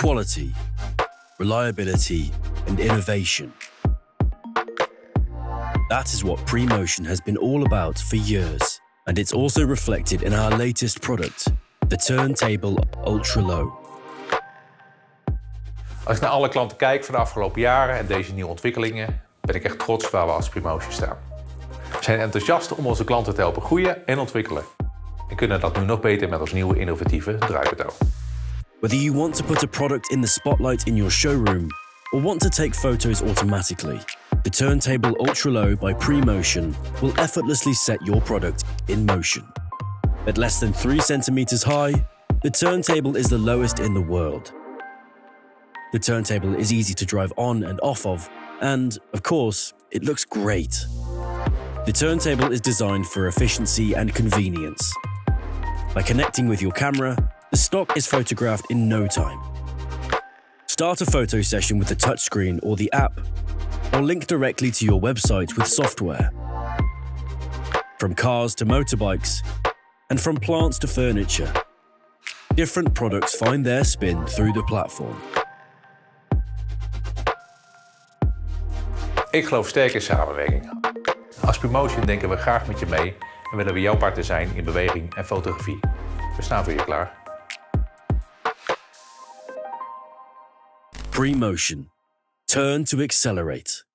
quality, reliability, and innovation. That is what PreMotion has been all about for years, and it's also reflected in our latest product, the Turntable Ultra Low. Als ik naar alle klanten kijk van de afgelopen jaren en deze nieuwe ontwikkelingen, ben ik echt trots waar we als PreMotion staan. We zijn enthousiast om onze klanten te helpen groeien en ontwikkelen. En kunnen dat nu nog beter met ons nieuwe innovatieve draaibureau. Whether you want to put a product in the spotlight in your showroom or want to take photos automatically, the Turntable Ultra Low by PreMotion will effortlessly set your product in motion. At less than 3 centimeters high, the turntable is the lowest in the world. The turntable is easy to drive on and off of, and, of course, it looks great. The turntable is designed for efficiency and convenience. By connecting with your camera, the stock is photographed in no time. Start a photo session with the touchscreen or the app, or link directly to your website with software. From cars to motorbikes, and from plants to furniture, different products find their spin through the platform. Ik geloof sterk in samenwerking. Als PreMotion denken we graag met je mee en willen we jouw partner zijn in beweging en fotografie. We staan voor je klaar. PreMotion. Turn to accelerate.